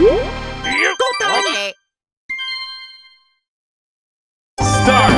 Okay. Start.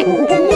Finish!